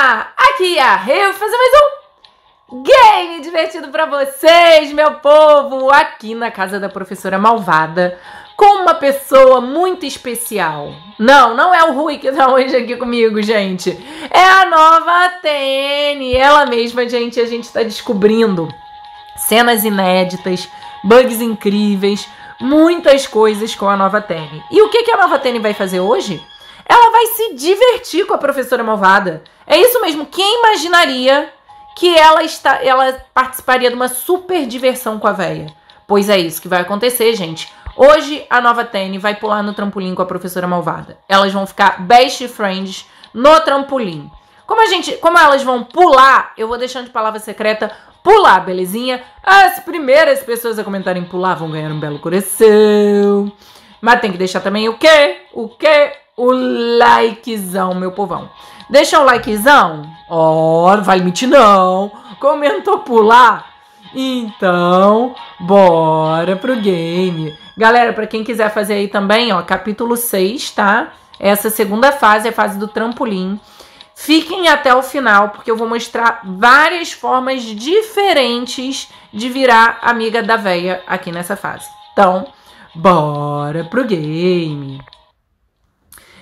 galera! Aqui é a Rê, fazer mais um game divertido pra vocês, meu povo! Aqui na casa da Professora Malvada, com uma pessoa muito especial. Não é o Rui que tá hoje aqui comigo, gente. É a Nova TN, ela mesma, gente. A gente tá descobrindo cenas inéditas, bugs incríveis, muitas coisas com a Nova TN. E o que que a Nova TN vai fazer hoje? Ela vai se divertir com a Professora Malvada. É isso mesmo. Quem imaginaria que ela participaria de uma super diversão com a véia? Pois é isso que vai acontecer, gente. Hoje, a Nova TN vai pular no trampolim com a Professora Malvada. Elas vão ficar best friends no trampolim. Como elas vão pular, eu vou deixando de palavra secreta pular, belezinha? As primeiras pessoas a comentarem pular vão ganhar um belo coração. Mas tem que deixar também o quê? O quê? O likezão, meu povão. Deixa o likezão. Ó, não vai mentir não. Comentou pular? Então, bora pro game. Galera, pra quem quiser fazer aí também, ó, capítulo 6, tá? Essa segunda fase é a fase do trampolim. Fiquem até o final, porque eu vou mostrar várias formas diferentes de virar amiga da véia aqui nessa fase. Então, bora pro game.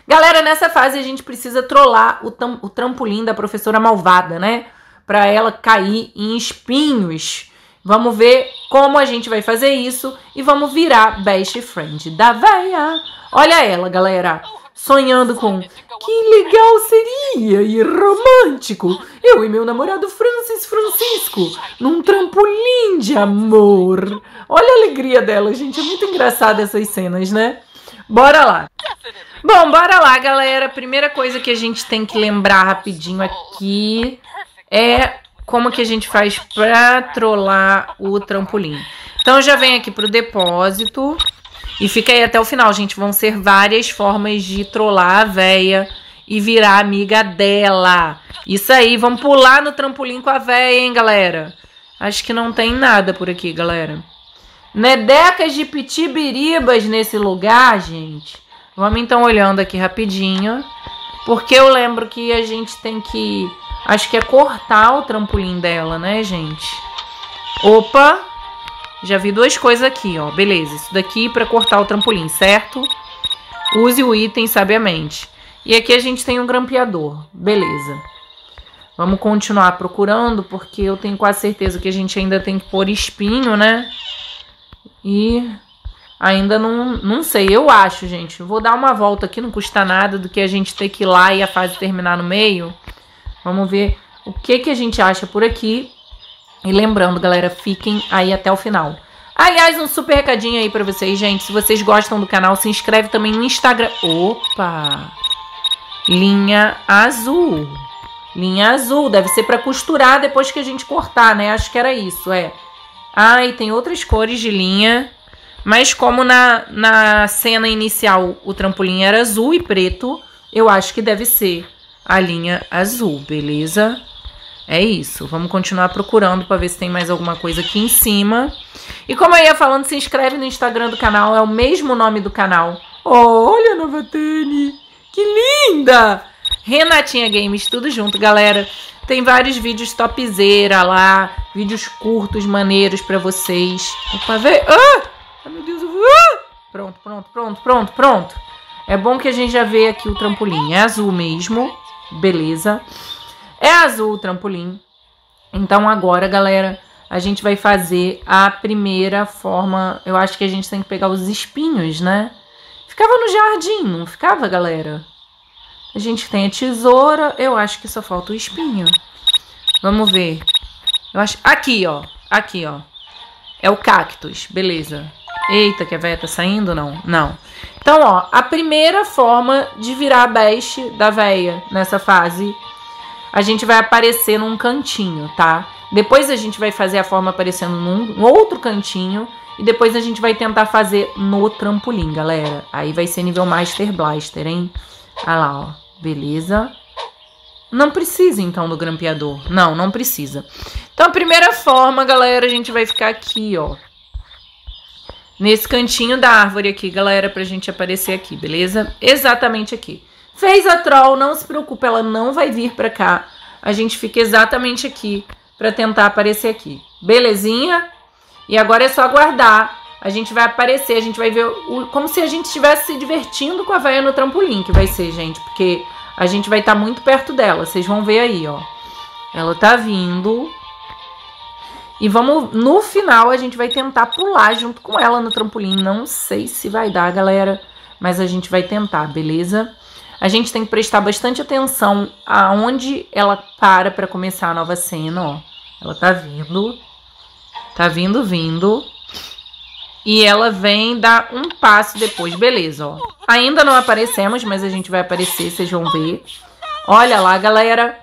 Galera, nessa fase a gente precisa trollar o trampolim da Professora Malvada, né? Pra ela cair em espinhos. Vamos ver como a gente vai fazer isso e vamos virar best friend da véia. Olha ela, galera, sonhando com... Que legal seria e romântico eu e meu namorado Francis Francisco num trampolim de amor. Olha a alegria dela, gente. É muito engraçado essas cenas, né? Bora lá. Bom, bora lá, galera. Primeira coisa que a gente tem que lembrar rapidinho aqui é como que a gente faz pra trollar o trampolim. Então já vem aqui pro depósito e fica aí até o final, gente. Vão ser várias formas de trollar a véia e virar amiga dela. Isso aí, vamos pular no trampolim com a véia, hein, galera? Acho que não tem nada por aqui, galera. Nedecas de pitibiribas nesse lugar, gente. Vamos então olhando aqui rapidinho. Porque eu lembro que a gente tem que... Acho que é cortar o trampolim dela, né, gente? Opa! Já vi duas coisas aqui, ó. Beleza, isso daqui pra cortar o trampolim, certo? Use o item sabiamente. E aqui a gente tem um grampeador. Beleza. Vamos continuar procurando, porque eu tenho quase certeza que a gente ainda tem que pôr espinho, né? E ainda não sei, eu acho, gente. Vou dar uma volta aqui, não custa nada do que a gente ter que ir lá e a fase terminar no meio. Vamos ver o que que a gente acha por aqui. E lembrando, galera, fiquem aí até o final. Aliás, um super recadinho aí pra vocês, gente. Se vocês gostam do canal, se inscreve também no Instagram. Opa! Linha azul. Linha azul, deve ser pra costurar depois que a gente cortar, né? Acho que era isso, é. Ah, e tem outras cores de linha, mas como na cena inicial o trampolim era azul e preto, eu acho que deve ser a linha azul, beleza? É isso, vamos continuar procurando para ver se tem mais alguma coisa aqui em cima. E como eu ia falando, se inscreve no Instagram do canal, é o mesmo nome do canal. Oh, olha a Nova TN, que linda! Renatinha Games, tudo junto, galera. Tem vários vídeos topzera lá, vídeos curtos, maneiros pra vocês. Opa, vem. Ah! Meu Deus, eu vou... Pronto, pronto, pronto, pronto, pronto. É bom que a gente já vê aqui o trampolim. É azul mesmo, beleza. É azul o trampolim. Então agora, galera, a gente vai fazer a primeira forma. Eu acho que a gente tem que pegar os espinhos, né? Ficava no jardim, não ficava, galera? A gente tem a tesoura, eu acho que só falta o espinho. Vamos ver. Eu acho... Aqui, ó. Aqui, ó. É o cactus, beleza. Eita, que a véia tá saindo, não? Não. Então, ó, a primeira forma de virar a best da véia nessa fase, a gente vai aparecer num cantinho, tá? Depois a gente vai fazer a forma aparecendo num outro cantinho e depois a gente vai tentar fazer no trampolim, galera. Aí vai ser nível Master Blaster, hein? Olha lá, ó. Beleza. Não precisa, então, do grampeador. Não, não precisa. Então, a primeira forma, galera, a gente vai ficar aqui, ó. Nesse cantinho da árvore aqui, galera, pra gente aparecer aqui, beleza? Exatamente aqui. Fez a troll, não se preocupa, ela não vai vir pra cá. a gente fica exatamente aqui para tentar aparecer aqui. Belezinha? E agora é só aguardar. A gente vai aparecer, a gente vai ver como se a gente estivesse se divertindo com a véia no trampolim, que vai ser, gente, porque a gente vai estar muito perto dela. Vocês vão ver aí, ó. Ela tá vindo. E vamos, no final, a gente vai tentar pular junto com ela no trampolim. Não sei se vai dar, galera, mas a gente vai tentar, beleza? A gente tem que prestar bastante atenção aonde ela para pra começar a nova cena, ó. Ela tá vindo. Tá vindo, vindo. E ela vem dar um passo depois, beleza, ó. Ainda não aparecemos, mas a gente vai aparecer, vocês vão ver. Olha lá, galera.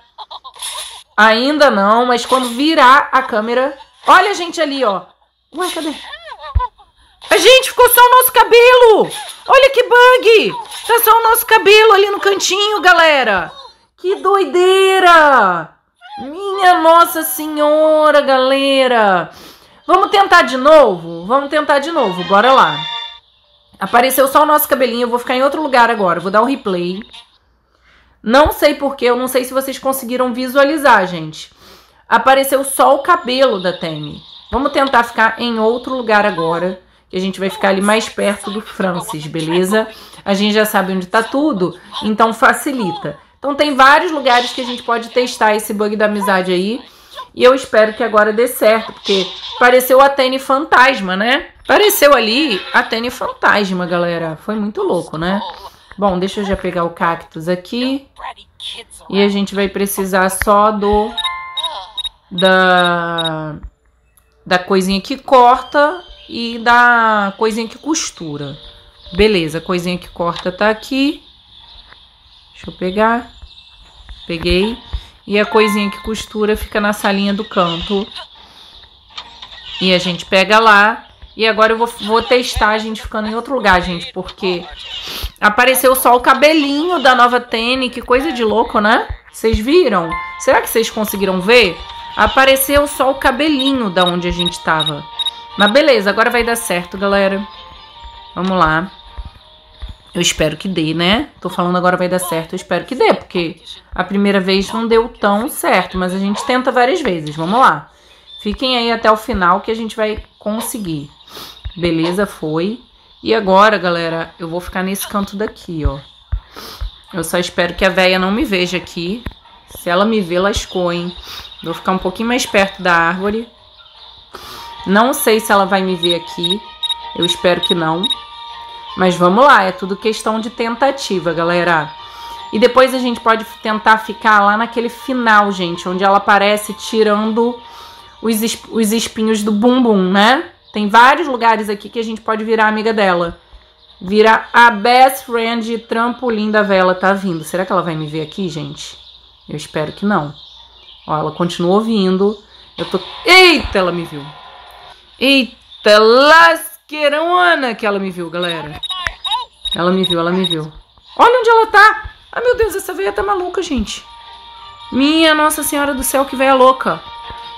Ainda não, mas quando virar a câmera... Olha a gente ali, ó. Ué, cadê? A gente, ficou só o nosso cabelo. Olha que bug. Tá só o nosso cabelo ali no cantinho, galera. Que doideira. Minha Nossa Senhora, galera. Vamos tentar de novo? Vamos tentar de novo, bora lá. Apareceu só o nosso cabelinho, eu vou ficar em outro lugar agora, vou dar um replay. Não sei porquê, eu não sei se vocês conseguiram visualizar, gente. Apareceu só o cabelo da Temi. Vamos tentar ficar em outro lugar agora, que a gente vai ficar ali mais perto do Francis, beleza? A gente já sabe onde tá tudo, então facilita. Então tem vários lugares que a gente pode testar esse bug da amizade aí. E eu espero que agora dê certo, porque pareceu a Tênis fantasma, né? Pareceu ali a Tênis fantasma, galera. Foi muito louco, né? Bom, deixa eu já pegar o cactus aqui. E a gente vai precisar só da coisinha que corta e da coisinha que costura. Beleza, a coisinha que corta tá aqui. Deixa eu pegar. Peguei. E a coisinha que costura fica na salinha do canto. E a gente pega lá. E agora eu vou testar a gente ficando em outro lugar, gente. Porque apareceu só o cabelinho da Nova TN. Que coisa de louco, né? Vocês viram? Será que vocês conseguiram ver? Apareceu só o cabelinho da onde a gente tava. Mas beleza, agora vai dar certo, galera. Vamos lá. Eu espero que dê, né? Tô falando agora vai dar certo, eu espero que dê, porque a primeira vez não deu tão certo, mas a gente tenta várias vezes, vamos lá. Fiquem aí até o final que a gente vai conseguir. Beleza, foi. E agora, galera, eu vou ficar nesse canto daqui, ó. Eu só espero que a véia não me veja aqui. Se ela me ver, lascou, hein? Vou ficar um pouquinho mais perto da árvore. Não sei se ela vai me ver aqui. Eu espero que não. Mas vamos lá, é tudo questão de tentativa, galera. E depois a gente pode tentar ficar lá naquele final, gente, onde ela aparece tirando os espinhos do bumbum, né? Tem vários lugares aqui que a gente pode virar amiga dela. Virar a best friend de trampolim da vela, tá vindo. Será que ela vai me ver aqui, gente? Eu espero que não. Ó, ela continua ouvindo. Eu tô... Eita, ela me viu. Eita, lasca. Ana, que ela me viu, galera. Ela me viu, ela me viu. Olha onde ela tá. Ai, meu Deus, essa veia tá maluca, gente. Minha Nossa Senhora do Céu, que veia louca.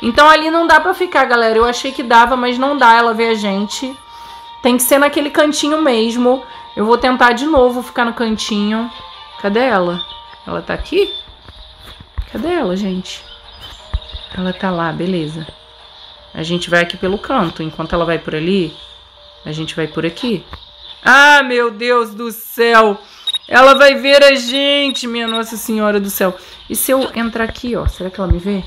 Então ali não dá pra ficar, galera. Eu achei que dava, mas não dá ela ver a gente. Tem que ser naquele cantinho mesmo. Eu vou tentar de novo ficar no cantinho. Cadê ela? Ela tá aqui? Cadê ela, gente? Ela tá lá, beleza. A gente vai aqui pelo canto. Enquanto ela vai por ali... A gente vai por aqui. Ah, meu Deus do céu. Ela vai ver a gente, minha Nossa Senhora do Céu. E se eu entrar aqui, ó, será que ela me vê?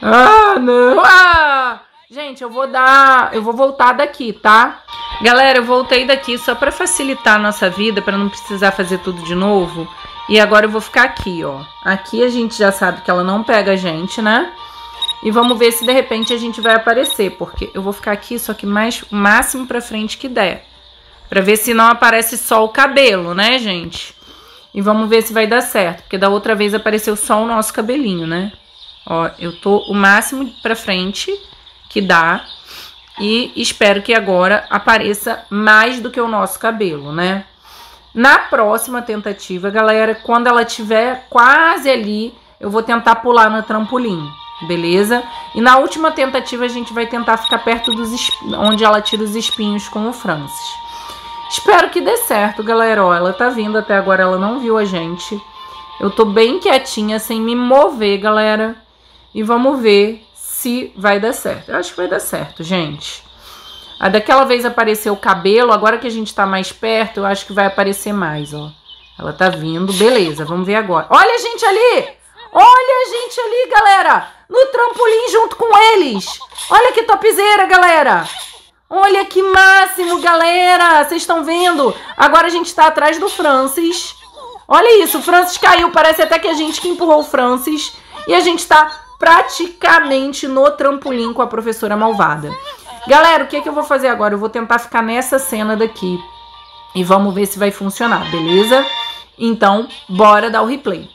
Ah, não. Ah! Gente, eu vou voltar daqui, tá? Galera, eu voltei daqui só pra facilitar a nossa vida, pra não precisar fazer tudo de novo. E agora eu vou ficar aqui, ó. Aqui a gente já sabe que ela não pega a gente, né? E vamos ver se de repente a gente vai aparecer, porque eu vou ficar aqui, só que mais o máximo pra frente que der. Pra ver se não aparece só o cabelo, né, gente? E vamos ver se vai dar certo, porque da outra vez apareceu só o nosso cabelinho, né? Ó, eu tô o máximo pra frente que dá e espero que agora apareça mais do que o nosso cabelo, né? Na próxima tentativa, galera, quando ela tiver quase ali, eu vou tentar pular no trampolim. Beleza? E na última tentativa a gente vai tentar ficar perto onde ela tira os espinhos com o Francis. Espero que dê certo, galera. Ó, ela tá vindo, até agora ela não viu a gente. Eu tô bem quietinha, sem me mover, galera. E vamos ver se vai dar certo. Eu acho que vai dar certo, gente. A daquela vez apareceu o cabelo, agora que a gente tá mais perto, eu acho que vai aparecer mais, ó. Ela tá vindo, beleza, vamos ver agora. Olha a gente ali! Olha a gente ali, galera! No trampolim junto com eles! Olha que topzera, galera! Olha que máximo, galera! Vocês estão vendo? Agora a gente tá atrás do Francis. Olha isso, o Francis caiu, parece até que a gente que empurrou o Francis. E a gente tá praticamente no trampolim com a professora malvada. Galera, o que é que eu vou fazer agora? Eu vou tentar ficar nessa cena daqui. E vamos ver se vai funcionar, beleza? Então, bora dar o replay.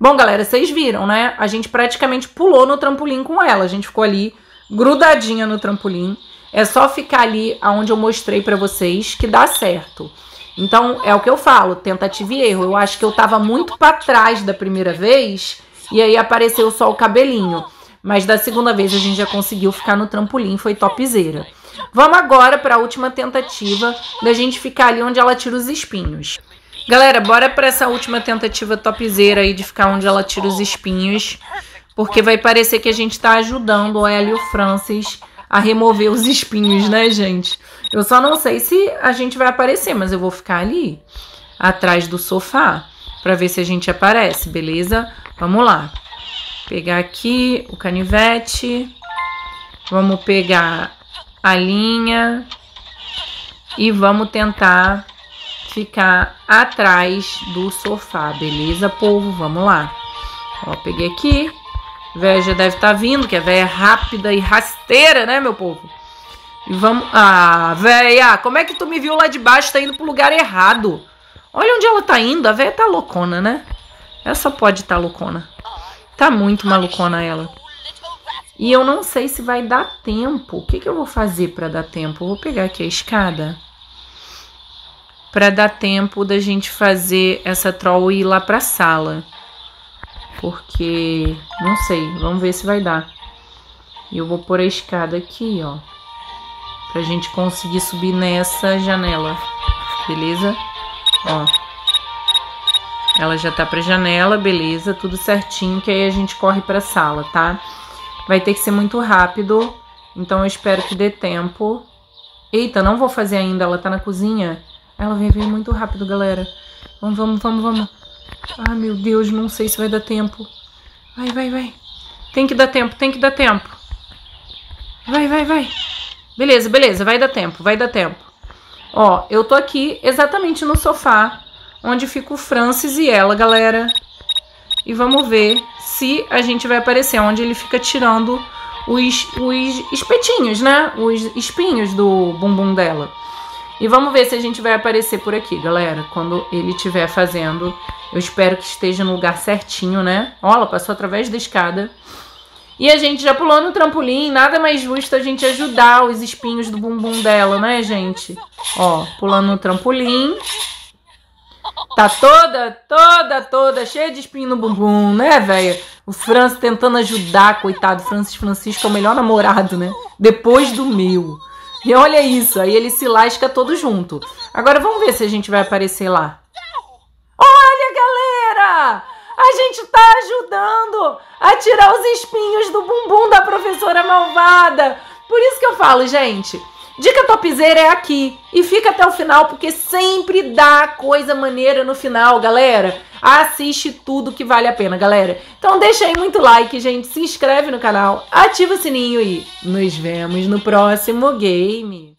Bom, galera, vocês viram, né? A gente praticamente pulou no trampolim com ela. A gente ficou ali grudadinha no trampolim. É só ficar ali onde eu mostrei pra vocês que dá certo. Então, é o que eu falo, tentativa e erro. Eu acho que eu tava muito pra trás da primeira vez e aí apareceu só o cabelinho. Mas da segunda vez a gente já conseguiu ficar no trampolim, foi topzera. Vamos agora para a última tentativa da gente ficar ali onde ela tira os espinhos. Galera, bora para essa última tentativa topzera aí de ficar onde ela tira os espinhos. Porque vai parecer que a gente tá ajudando o Hélio e o Francis a remover os espinhos, né, gente? Eu só não sei se a gente vai aparecer, mas eu vou ficar ali atrás do sofá para ver se a gente aparece, beleza? Vamos lá. Pegar aqui o canivete, vamos pegar a linha e vamos tentar ficar atrás do sofá, beleza, povo? Vamos lá. Ó, peguei aqui, a véia já deve estar vindo, que a véia é rápida e rasteira, né, meu povo? E vamos... Ah, véia, como é que tu me viu lá de baixo? Tá indo pro lugar errado. Olha onde ela tá indo, a véia tá loucona, né? Ela só pode estar loucona. Tá muito malucona ela. E eu não sei se vai dar tempo. O que que eu vou fazer pra dar tempo? Eu vou pegar aqui a escada. Pra dar tempo da gente fazer essa troll e ir lá pra sala. Porque... Não sei. Vamos ver se vai dar. E eu vou pôr a escada aqui, ó. Pra gente conseguir subir nessa janela. Beleza? Ó. Ela já tá pra janela, beleza, tudo certinho, que aí a gente corre pra sala, tá? Vai ter que ser muito rápido, então eu espero que dê tempo. Eita, não vou fazer ainda, ela tá na cozinha. Ela veio muito rápido, galera. Vamos, vamos, vamos, vamos. Ai, meu Deus, não sei se vai dar tempo. Vai, vai, vai. Tem que dar tempo, tem que dar tempo. Vai, vai, vai. Beleza, beleza, vai dar tempo, vai dar tempo. Ó, eu tô aqui exatamente no sofá. Onde fica o Francis e ela, galera. E vamos ver se a gente vai aparecer. Onde ele fica tirando os espetinhos, né? Os espinhos do bumbum dela. E vamos ver se a gente vai aparecer por aqui, galera. Quando ele estiver fazendo. Eu espero que esteja no lugar certinho, né? Ó, ela passou através da escada. E a gente já pulou no trampolim. Nada mais justo a gente ajudar os espinhos do bumbum dela, né, gente? Ó, pulando no trampolim. Tá toda cheia de espinho no bumbum, né, velho? O Francis tentando ajudar, coitado. Francis Francisco é o melhor namorado, né? Depois do meu. E olha isso, aí ele se lasca todo junto. Agora vamos ver se a gente vai aparecer lá. Olha, galera! A gente tá ajudando a tirar os espinhos do bumbum da professora malvada. Por isso que eu falo, gente... Dica topzera é aqui. E fica até o final, porque sempre dá coisa maneira no final, galera. Assiste tudo que vale a pena, galera. Então deixa aí muito like, gente. Se inscreve no canal, ativa o sininho e nos vemos no próximo game.